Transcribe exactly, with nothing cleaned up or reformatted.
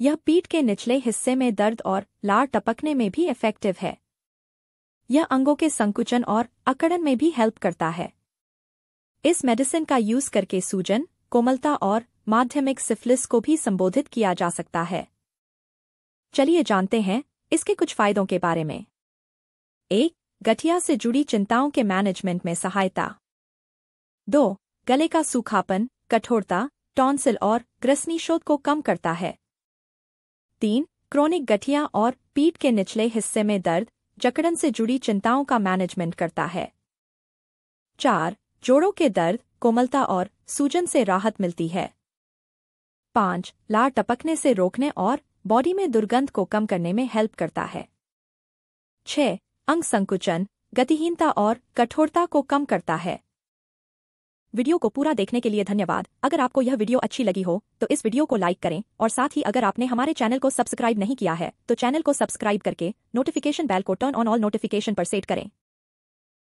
यह पीठ के निचले हिस्से में दर्द और लार टपकने में भी इफेक्टिव है। यह अंगों के संकुचन और अकड़न में भी हेल्प करता है। इस मेडिसिन का यूज करके सूजन, कोमलता और माध्यमिक सिफिलिस को भी संबोधित किया जा सकता है। चलिए जानते हैं इसके कुछ फायदों के बारे में। एक, गठिया से जुड़ी चिंताओं के मैनेजमेंट में सहायता। दो, गले का सूखापन, कठोरता, टॉन्सिल और ग्रसनीशोथ को कम करता है। तीन, क्रोनिक गठिया और पीठ के निचले हिस्से में दर्द, जकड़न से जुड़ी चिंताओं का मैनेजमेंट करता है। चार, जोड़ों के दर्द, कोमलता और सूजन से राहत मिलती है। पाँच, लार टपकने से रोकने और बॉडी में दुर्गंध को कम करने में हेल्प करता है। छह, अंग संकुचन, गतिहीनता और कठोरता को कम करता है। वीडियो को पूरा देखने के लिए धन्यवाद। अगर आपको यह वीडियो अच्छी लगी हो तो इस वीडियो को लाइक करें और साथ ही अगर आपने हमारे चैनल को सब्सक्राइब नहीं किया है तो चैनल को सब्सक्राइब करके नोटिफिकेशन बेल को टर्न ऑन ऑल नोटिफिकेशन पर सेट करें।